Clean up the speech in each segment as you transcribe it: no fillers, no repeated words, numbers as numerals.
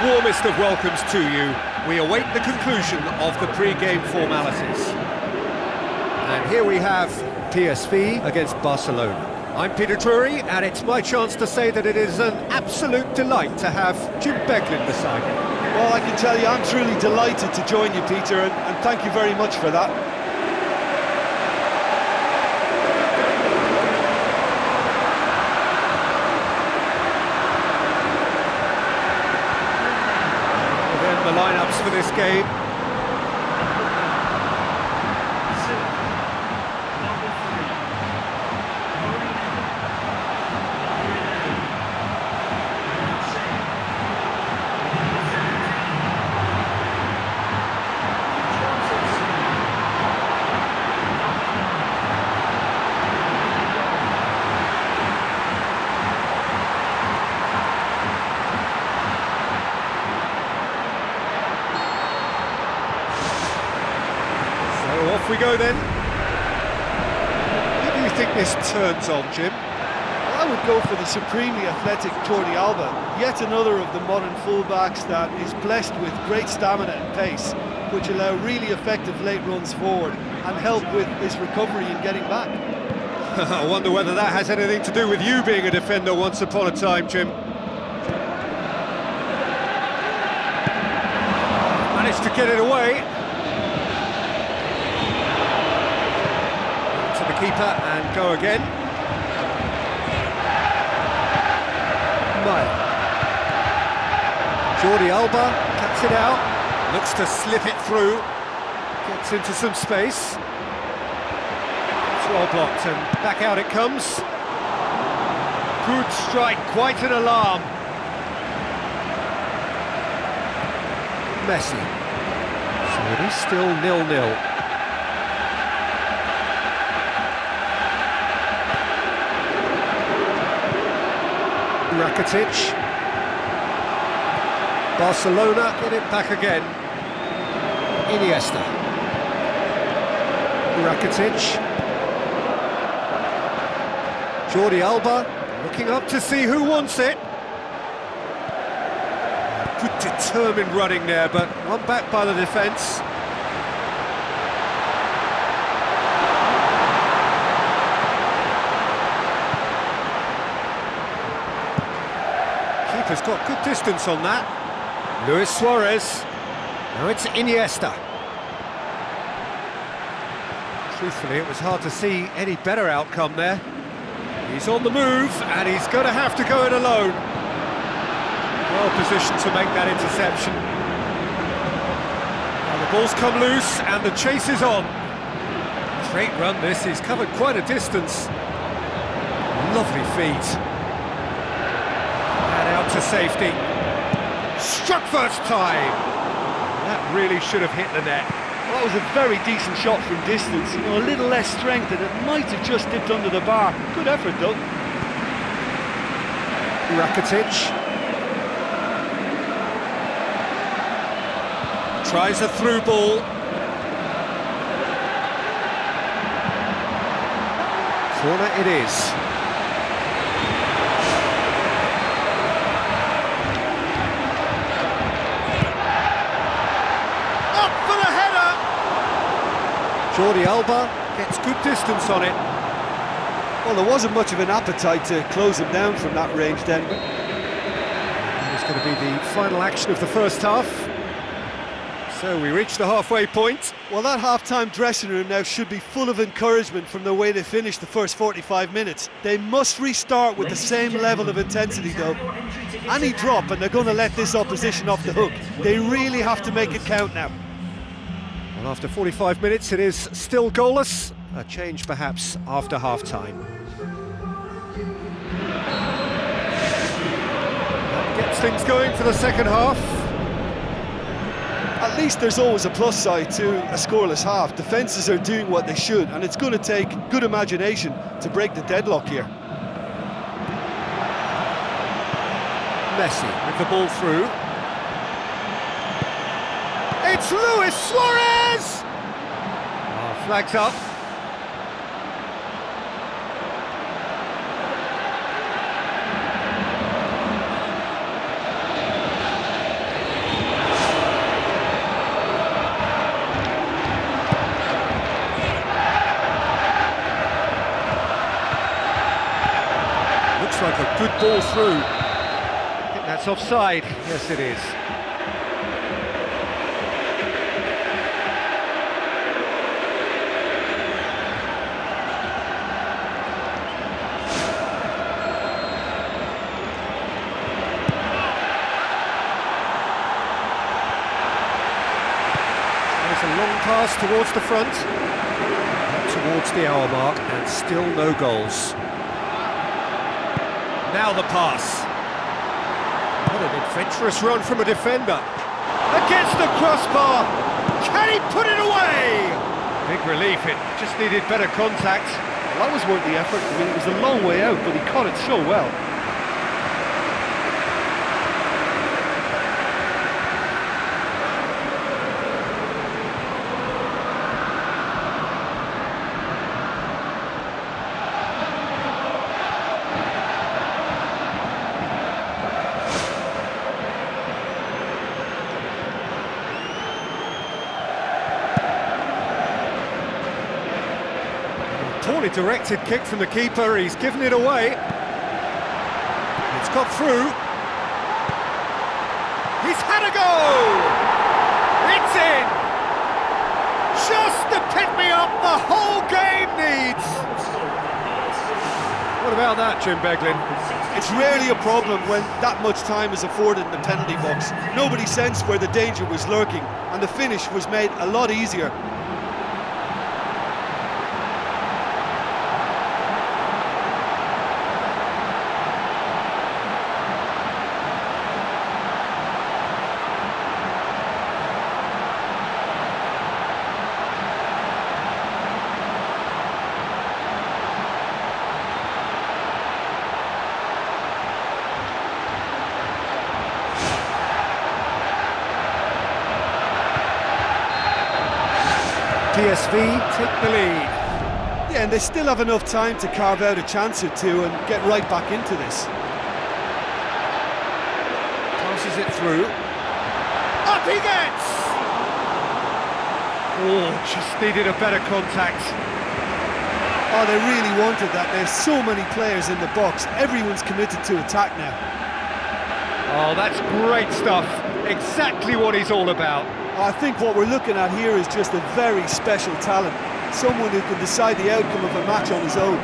the warmest of welcomes to you. We await the conclusion of the pre-game formalities. And here we have PSV against Barcelona. I'm Peter Drury, and it's my chance to say that it is an absolute delight to have Jim Beglin beside me. Well, I can tell you I'm truly delighted to join you, Peter, and thank you very much for that. For this game, we go then. Who do you think this turns on, Jim? Well, I would go for the supremely athletic Jordi Alba, yet another of the modern fullbacks that is blessed with great stamina and pace, which allow really effective late runs forward and help with his recovery and getting back. I wonder whether that has anything to do with you being a defender once upon a time, Jim. Managed to get it away. Keeper and go again. Meyer. Jordi Alba cuts it out, looks to slip it through, gets into some space. It's well blocked and back out it comes. Good strike, quite an alarm. Messi. So it is still 0-0. Rakitić. Barcelona get it back again. Iniesta. Rakitić. Jordi Alba looking up to see who wants it. Good determined running there, but one back by the defence. Has got good distance on that. Luis Suarez. Now it's Iniesta. Truthfully, it was hard to see any better outcome there. He's on the move, and he's going to have to go it alone. Well positioned to make that interception. And the ball's come loose, and the chase is on. Great run this, he's covered quite a distance. Lovely feet. To safety, struck first time. That really should have hit the net. Well, that was a very decent shot from distance, you know, a little less strength, and it might have just dipped under the bar. Good effort though. Rakitić tries a through ball. Corner it is. Jordi Alba gets good distance on it. Well, there wasn't much of an appetite to close him down from that range then. It's going to be the final action of the first half. So we reach the halfway point. Well, that half-time dressing room now should be full of encouragement from the way they finished the first 45 minutes. They must restart with the same level of intensity, though. Any drop, and they're going to let this opposition off the hook. They really have to make it count now. And after 45 minutes, it is still goalless. A change, perhaps, after half-time. That gets things going for the second half. At least there's always a plus side to a scoreless half. Defenses are doing what they should, and it's going to take good imagination to break the deadlock here. Messi with the ball through. It's Luis Suarez! Oh, flags up. Good ball through. I think that's offside. Yes, it is. There's a long pass towards the front, towards the hour mark, and still no goals. Now the pass. What an adventurous run from a defender. Against the crossbar. Can he put it away? Big relief, it just needed better contact. Well, that was worth the effort. I mean, it was a long way out, but he caught it so well. Poorly directed kick from the keeper, he's given it away. It's got through. He's had a goal! It's in! Just the pick-me-up the whole game needs! What about that, Jim Beglin? It's rarely a problem when that much time is afforded in the penalty box. Nobody sensed where the danger was lurking, and the finish was made a lot easier. PSV take the lead. Yeah, and they still have enough time to carve out a chance or two and get right back into this. Passes it through. Up he gets! Oh, just needed a better contact. Oh, they really wanted that. There's so many players in the box. Everyone's committed to attack now. Oh, that's great stuff. Exactly what he's all about. I think what we're looking at here is just a very special talent, someone who can decide the outcome of a match on his own.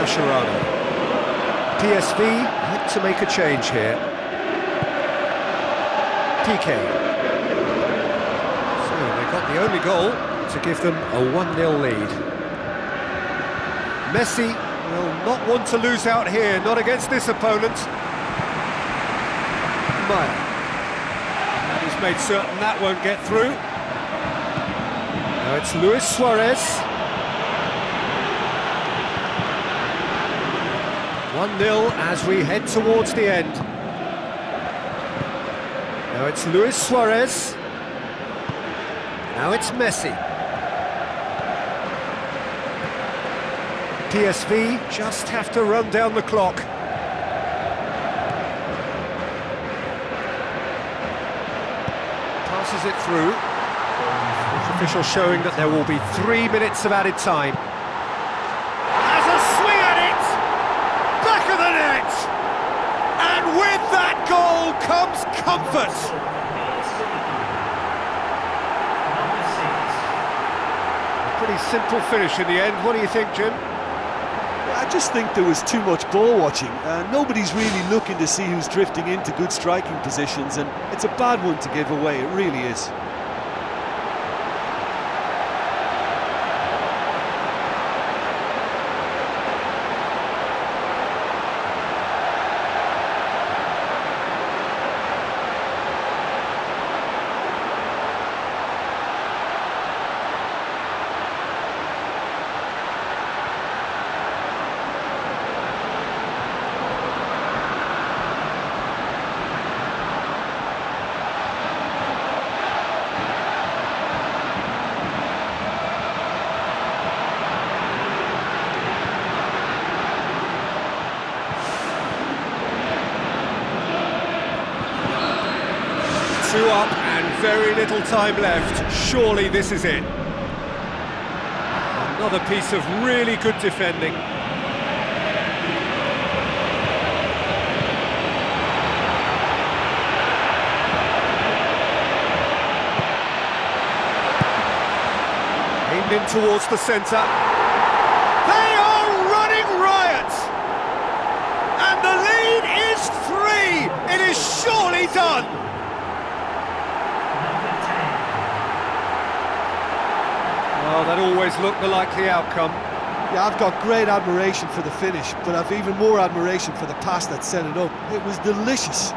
Mascherano. PSV had to make a change here. Piqué. So they got the only goal to give them a 1-0 lead. Messi will not want to lose out here, not against this opponent. Meyer. He's made certain that won't get through. Now it's Luis Suarez. 1-0 as we head towards the end. Now it's Luis Suarez. Now it's Messi. PSV just have to run down the clock. Passes it through. Official showing that there will be 3 minutes of added time. Has a swing at it! Back of the net! And with that goal comes comfort! A pretty simple finish in the end. What do you think, Jim? Well, I just think there was too much ball watching. Nobody's really looking to see who's drifting into good striking positions, and it's a bad one to give away, it really is. Up and very little time left. Surely this is it. Another piece of really good defending. Turned in towards the centre. They are running riot! And the lead is 3! It is surely done! Well, that always looked the likely outcome. Yeah, I've got great admiration for the finish, but I've even more admiration for the pass that set it up. It was delicious.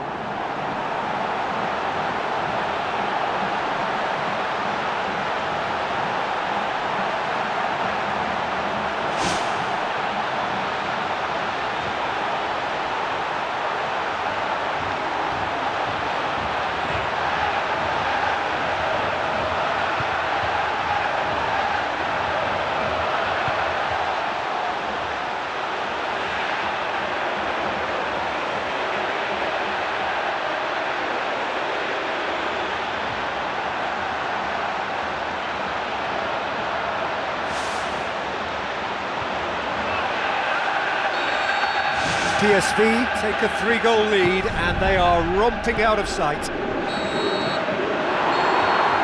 PSV take a 3-goal lead and they are romping out of sight.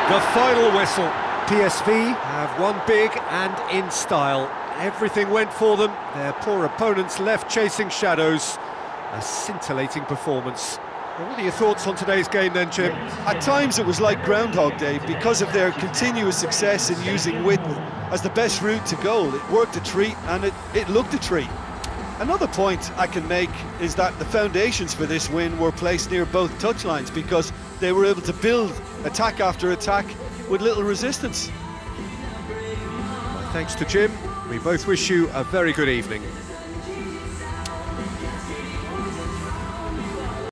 The final whistle. PSV have won big and in style. Everything went for them. Their poor opponents left chasing shadows. A scintillating performance. Well, what are your thoughts on today's game then, Jim? At times it was like Groundhog Day because of their continuous success in using width as the best route to goal. It worked a treat and it looked a treat. Another point I can make is that the foundations for this win were placed near both touchlines because they were able to build attack after attack with little resistance. Well, thanks to Jim, we both wish you a very good evening.